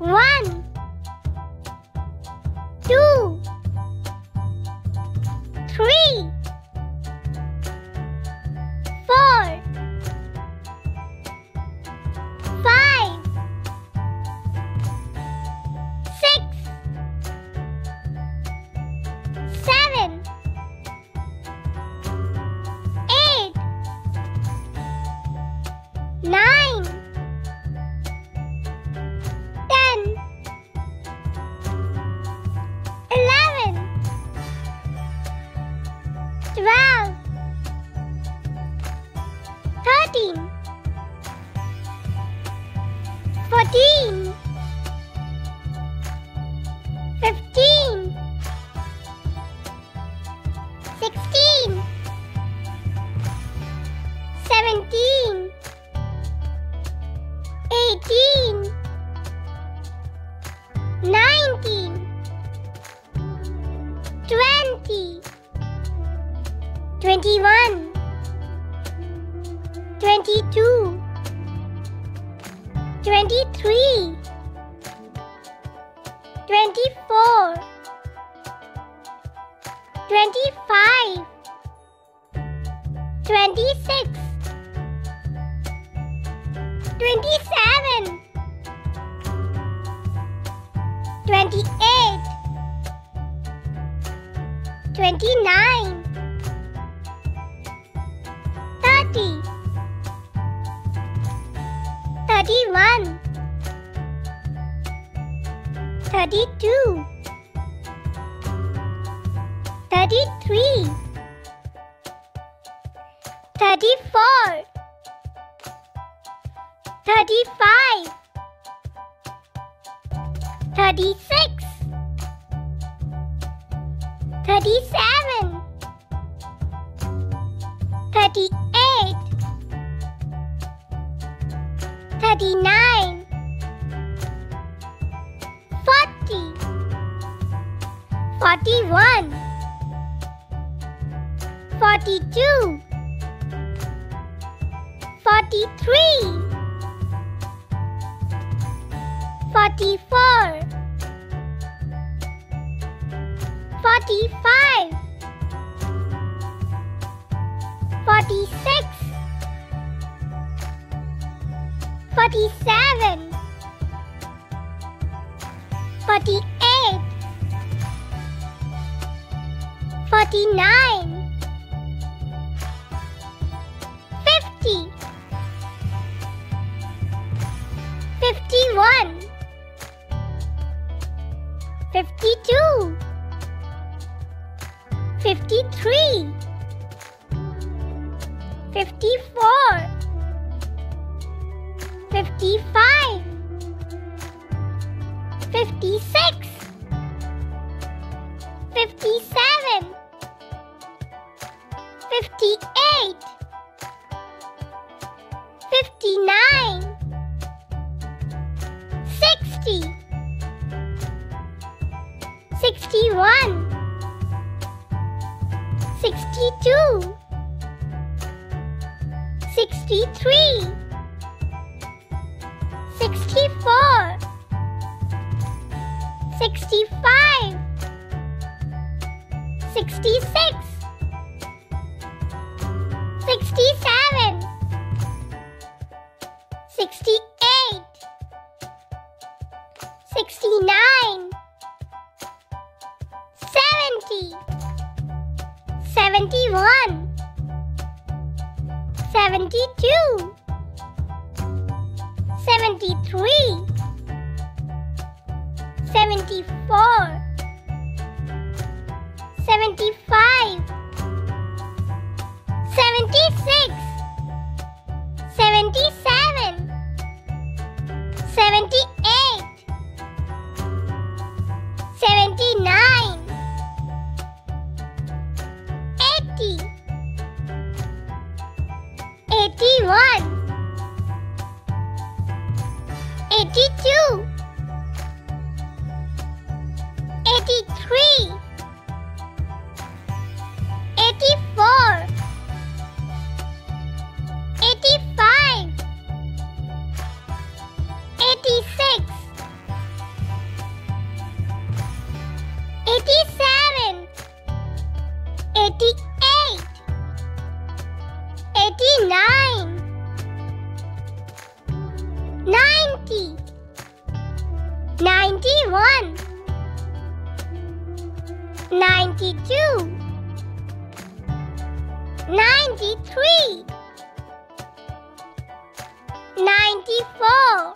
86, 94,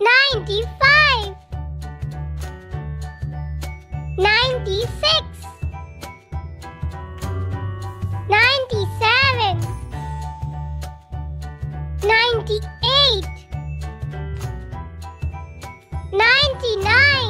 95, 96, 97, 98, 99.